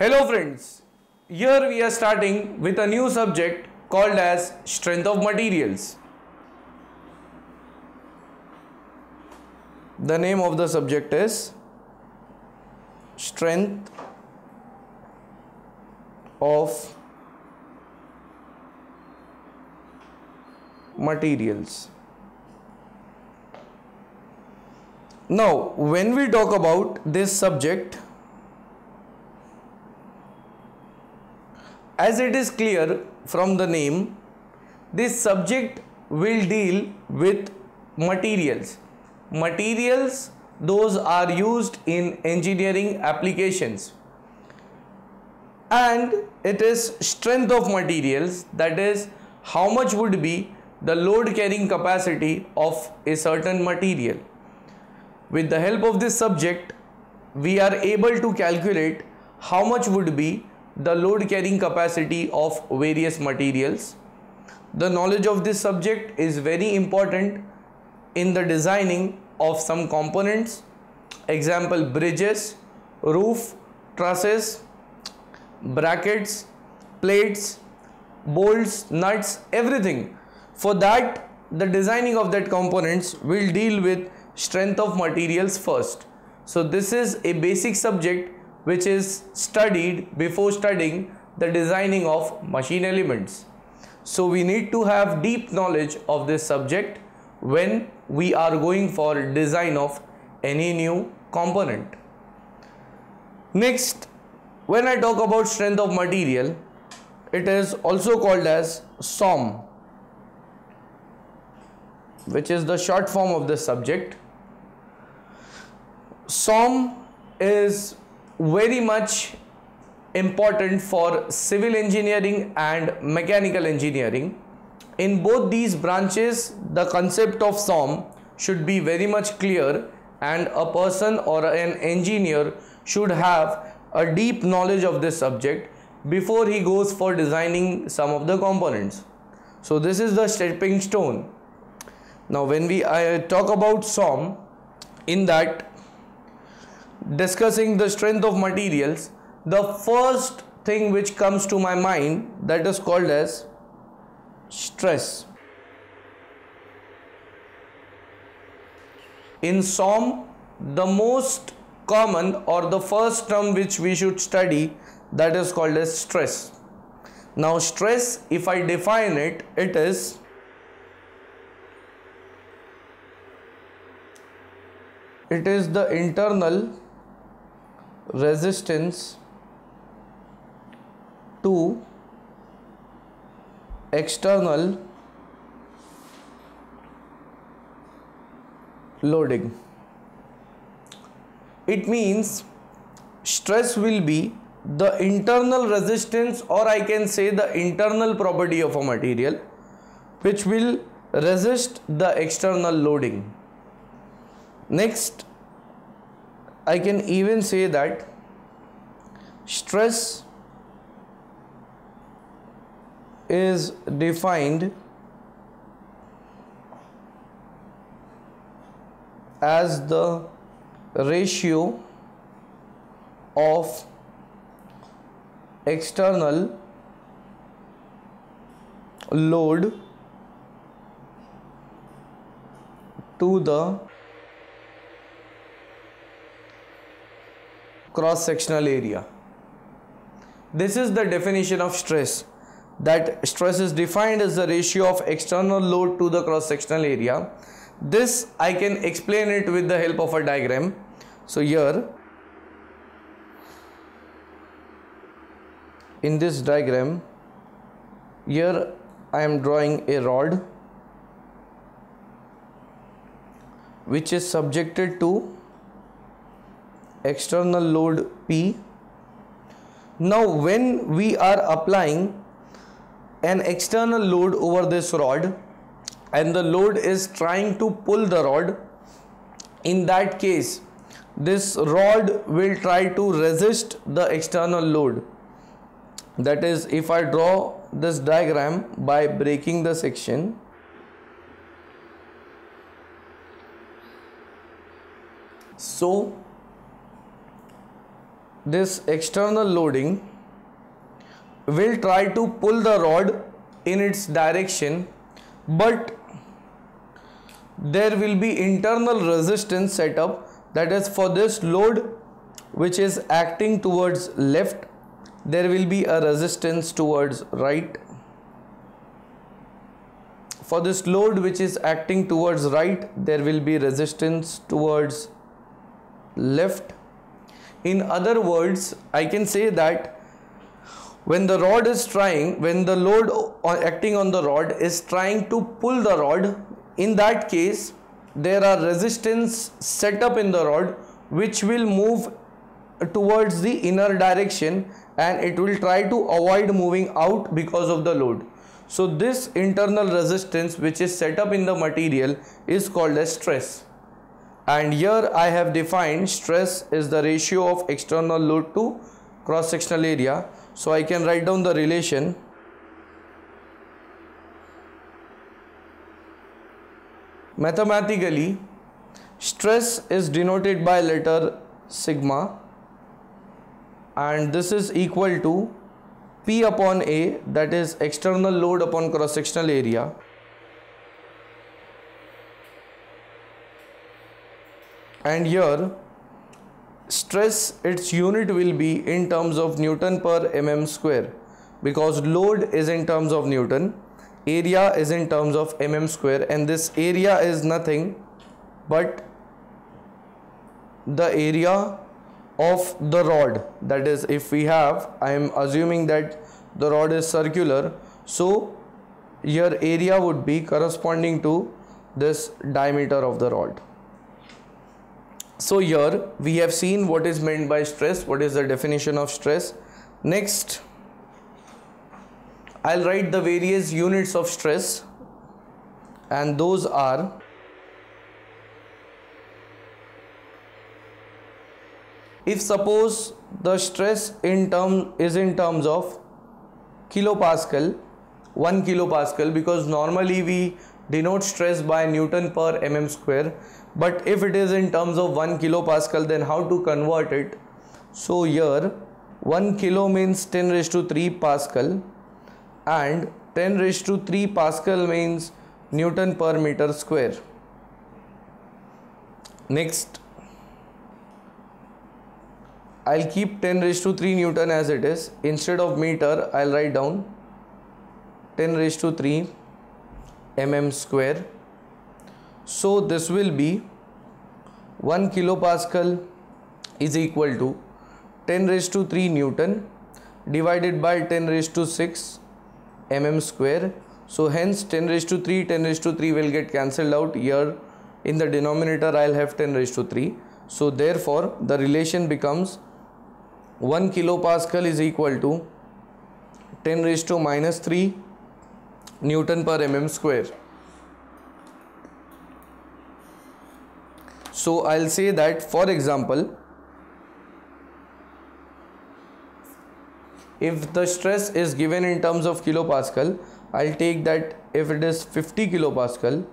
Hello friends, here we are starting with a new subject called as Strength of Materials. The name of the subject is Strength of Materials. Now, when we talk about this subject, as it is clear from the name, this subject will deal with materials. Materials, those are used in engineering applications. And it is strength of materials, that is how much would be the load carrying capacity of a certain material. With the help of this subject, we are able to calculate how much would be the load carrying capacity of various materials. The knowledge of this subject is very important in the designing of some components. Example, bridges, roof, trusses, brackets, plates, bolts, nuts, everything. For that, the designing of that components will deal with strength of materials first. So this is a basic subject which is studied before studying the designing of machine elements. So we need to have deep knowledge of this subject when we are going for design of any new component. Next, when I talk about strength of material, it is also called as SOM, which is the short form of this subject. SOM is very much important for civil engineering and mechanical engineering. In both these branches, the concept of SOM should be very much clear, and a person or an engineer should have a deep knowledge of this subject before he goes for designing some of the components. So this is the stepping stone. Now when we talk about SOM, in that discussing the strength of materials, the first thing which comes to my mind, that is called as stress. In SOM, the most common or the first term which we should study, that is called as stress. Now stress, if I define it, it is the internal resistance to external loading. It means stress will be the internal resistance, or I can say the internal property of a material which will resist the external loading. Next, I can even say that stress is defined as the ratio of external load to the cross-sectional area. This is the definition of stress, that stress is defined as the ratio of external load to the cross-sectional area. This I can explain it with the help of a diagram. So here in this diagram, here I am drawing a rod which is subjected to external load P. Now when we are applying an external load over this rod and the load is trying to pull the rod, in that case this rod will try to resist the external load. That is, if I draw this diagram by breaking the section, so this external loading will try to pull the rod in its direction, but there will be internal resistance set up. That is, for this load which is acting towards left, there will be a resistance towards right. For this load which is acting towards right, there will be resistance towards left. In other words, I can say that when the load acting on the rod is trying to pull the rod, in that case there are resistance set up in the rod which will move towards the inner direction, and it will try to avoid moving out because of the load. So this internal resistance which is set up in the material is called as stress. And here I have defined stress is the ratio of external load to cross-sectional area. So I can write down the relation. Mathematically, stress is denoted by letter sigma, and this is equal to P upon A, that is external load upon cross-sectional area. And here stress, its unit will be in terms of Newton per mm square, because load is in terms of Newton, area is in terms of mm square, and this area is nothing but the area of the rod. That is, if we have, I am assuming that the rod is circular, so your area would be corresponding to this diameter of the rod. So here we have seen what is meant by stress, what is the definition of stress. Next, I'll write the various units of stress, and those are if suppose the stress is in terms of kilopascal, 1 kilopascal, because normally we denote stress by Newton per mm square. But if it is in terms of 1 kilopascal, then how to convert it? So here 1 kilo means 10 raised to 3 pascal, and 10 raised to 3 pascal means Newton per meter square. Next, I'll keep 10 raised to 3 Newton as it is. Instead of meter, I'll write down 10 raised to 3 mm square. So this will be 1 kilopascal is equal to 10 raised to 3 Newton divided by 10 raised to 6 mm square. So hence 10 raised to 3 will get cancelled out. Here in the denominator I'll have 10 raised to 3. So therefore the relation becomes 1 kilopascal is equal to 10 raised to minus 3 Newton per mm square. So I'll say that, for example, if the stress is given in terms of kilopascal, I'll take that if it is 50 kilopascal,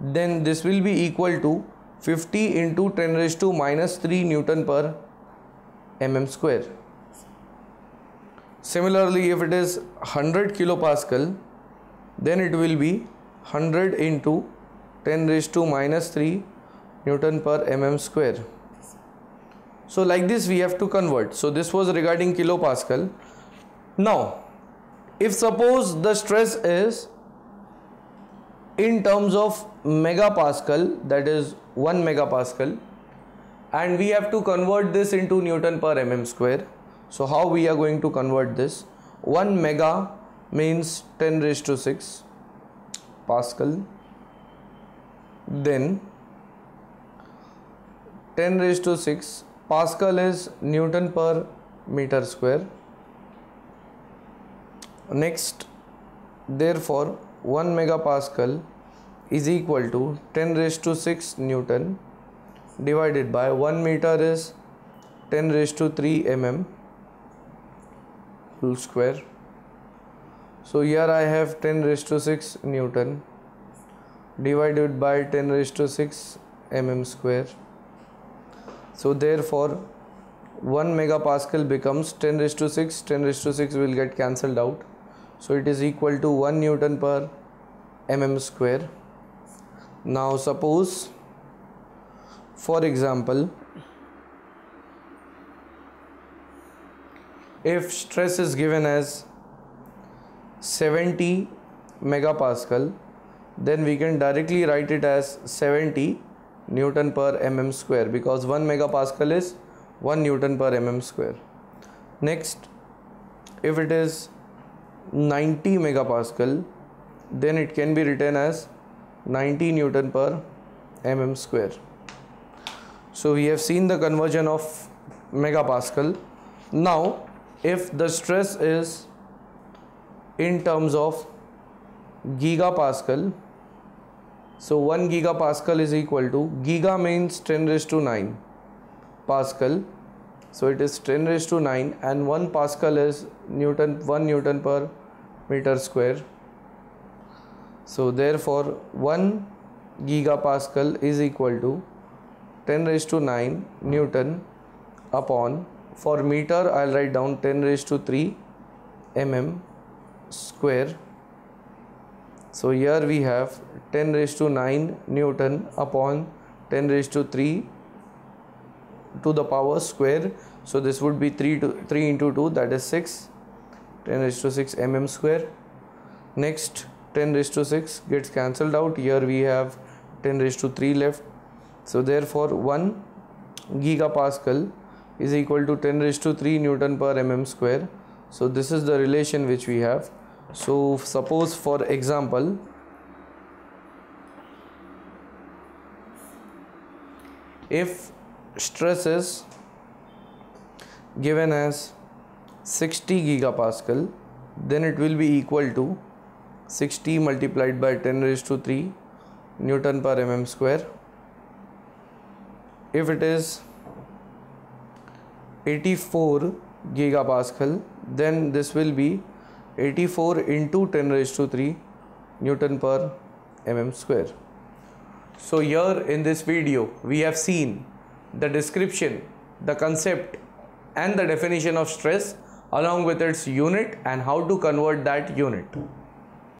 then this will be equal to 50 into 10 raised to minus 3 Newton per mm square. Similarly, if it is 100 kilopascal, then it will be 100 into 10 raised to minus 3 Newton per mm square. So like this we have to convert. So this was regarding kilopascal. Now if suppose the stress is in terms of megapascal, that is 1 megapascal, and we have to convert this into Newton per mm square. So how we are going to convert this? 1 mega means 10 raised to 6 pascal, then 10 raised to 6 pascal is Newton per meter square. Next, therefore 1 megapascal is equal to 10 raised to 6 Newton divided by 1 meter is 10 raised to 3 mm whole square. So here I have 10 raised to 6 Newton divided by 10 raised to 6 mm square. So therefore 1 megapascal becomes 10 raised to 6. 10 raised to 6 will get cancelled out, so it is equal to 1 Newton per mm square. Now suppose, for example, if stress is given as 70 megapascal, then we can directly write it as 70 Newton per mm square, because 1 megapascal is 1 Newton per mm square. Next, if it is 90 megapascal, then it can be written as 90 Newton per mm square. So we have seen the conversion of megapascal. Now if the stress is in terms of gigapascal, so 1 gigapascal is equal to, giga means 10 raised to 9 pascal, so it is 10 raised to 9 and 1 pascal is 1 Newton per meter square. So therefore 1 gigapascal is equal to 10 raised to 9 Newton upon, for meter I will write down 10 raised to 3 mm square. So here we have 10 raised to 9 Newton upon 10 raised to 3 to the power square. So this would be 3 into 2, that is 6, 10 raised to 6 mm square. Next, 10 raised to 6 gets cancelled out. Here we have 10 raised to 3 left. So therefore 1 gigapascal is equal to 10 raised to 3 Newton per mm square. So this is the relation which we have. So suppose, for example, if stress is given as 60 gigapascal, then it will be equal to 60 multiplied by 10 raised to 3 Newton per mm square. If it is 84 gigapascal, then this will be 84 into 10 raised to 3 Newton per mm square. So here in this video we have seen the description, the concept and the definition of stress along with its unit and how to convert that unit.